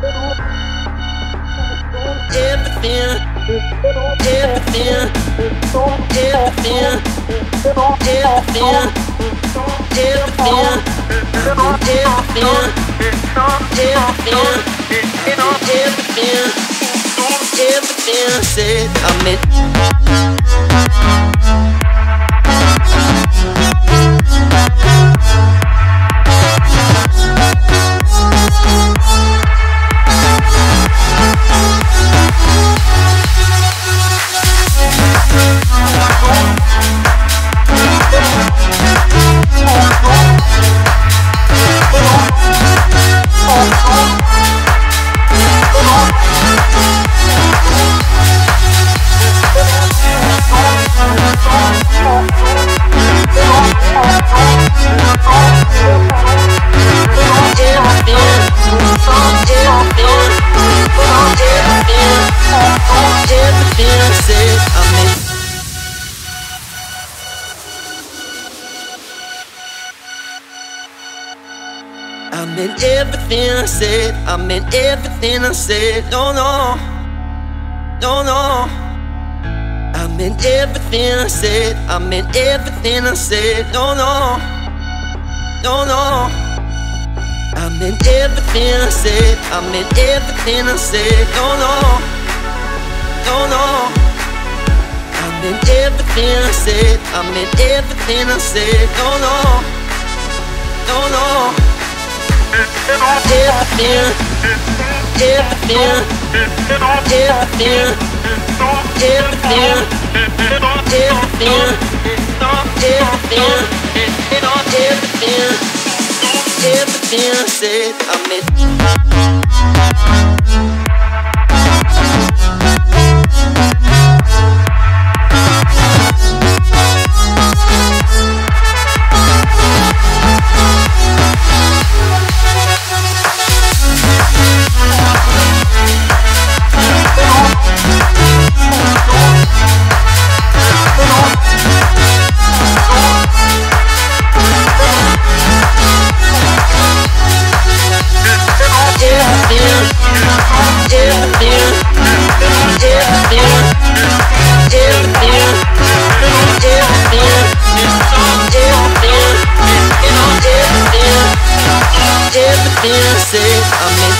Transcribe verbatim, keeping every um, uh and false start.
Everything, everything, everything, everything, everything, everything, everything, everything. I meant everything I said, I meant everything I said, no, no, no, no. I meant everything I said, I meant everything I said, no, no, no, no. I meant everything I said, I meant everything I said, no, no, no, no. I meant everything I said, I meant everything I said, no, no, no, no. Everything, everything, everything, everything, everything I said, I meant. Everything I said, I meant.